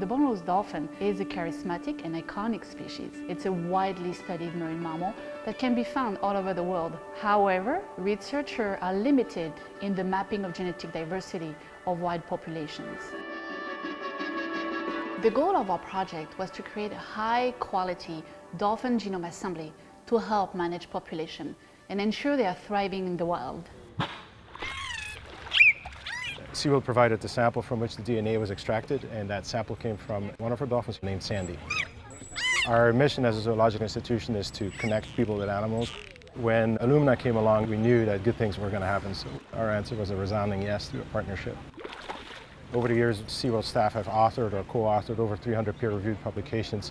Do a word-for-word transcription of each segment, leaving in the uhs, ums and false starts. The bonobo's dolphin is a charismatic and iconic species. It's a widely studied marine mammal that can be found all over the world. However, researchers are limited in the mapping of genetic diversity of wide populations. The goal of our project was to create a high-quality dolphin genome assembly to help manage population and ensure they are thriving in the wild. SeaWorld provided the sample from which the D N A was extracted, and that sample came from one of our dolphins named Sandy. Our mission as a zoological institution is to connect people with animals. When Illumina came along, we knew that good things were going to happen, so our answer was a resounding yes to a partnership. Over the years, SeaWorld staff have authored or co-authored over three hundred peer-reviewed publications.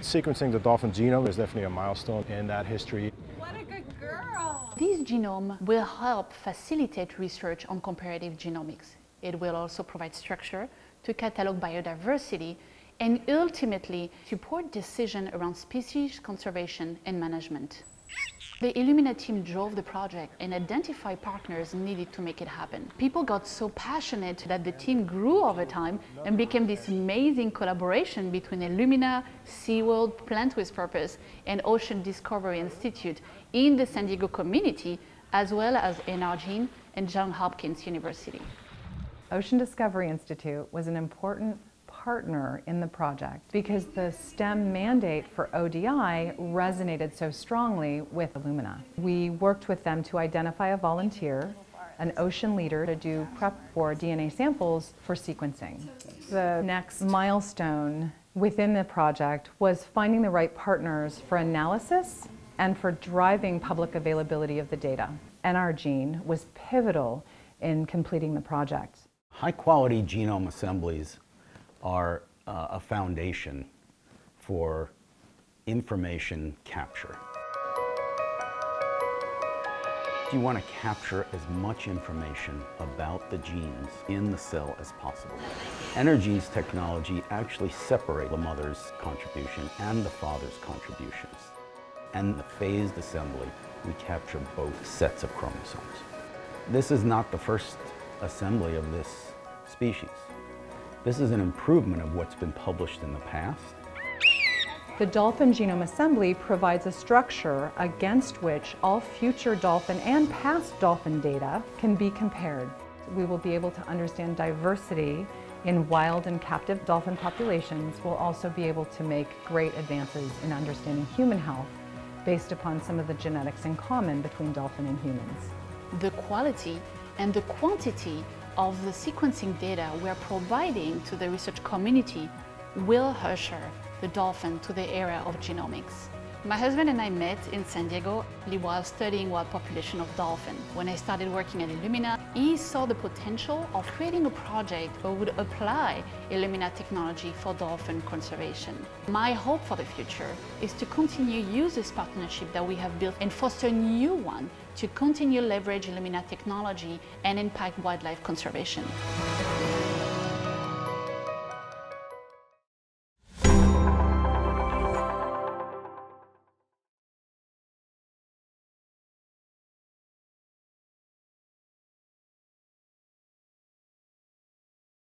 Sequencing the dolphin genome is definitely a milestone in that history. What a good girl! This genome will help facilitate research on comparative genomics. It will also provide structure to catalog biodiversity and ultimately support decisions around species conservation and management. The Illumina team drove the project and identified partners needed to make it happen. People got so passionate that the team grew over time and became this amazing collaboration between Illumina, SeaWorld, Plant with Purpose, and Ocean Discovery Institute in the San Diego community, as well as N R Gene and Johns Hopkins University. Ocean Discovery Institute was an important partner in the project because the STEM mandate for O D I resonated so strongly with Illumina. We worked with them to identify a volunteer, an ocean leader, to do prep for D N A samples for sequencing. The next milestone within the project was finding the right partners for analysis and for driving public availability of the data. N R Gene was pivotal in completing the project. High-quality genome assemblies are uh, a foundation for information capture. You want to capture as much information about the genes in the cell as possible. N R Gene's technology actually separates the mother's contribution and the father's contributions. And the phased assembly, we capture both sets of chromosomes. This is not the first assembly of this species. This is an improvement of what's been published in the past. The dolphin genome assembly provides a structure against which all future dolphin and past dolphin data can be compared. We will be able to understand diversity in wild and captive dolphin populations. We'll also be able to make great advances in understanding human health based upon some of the genetics in common between dolphin and humans. The quality and the quantity of the sequencing data we are providing to the research community will usher the dolphin to the area of genomics. My husband and I met in San Diego while studying wild population of dolphins. When I started working at Illumina, he saw the potential of creating a project that would apply Illumina technology for dolphin conservation. My hope for the future is to continue to use this partnership that we have built and foster a new one to continue to leverage Illumina technology and impact wildlife conservation.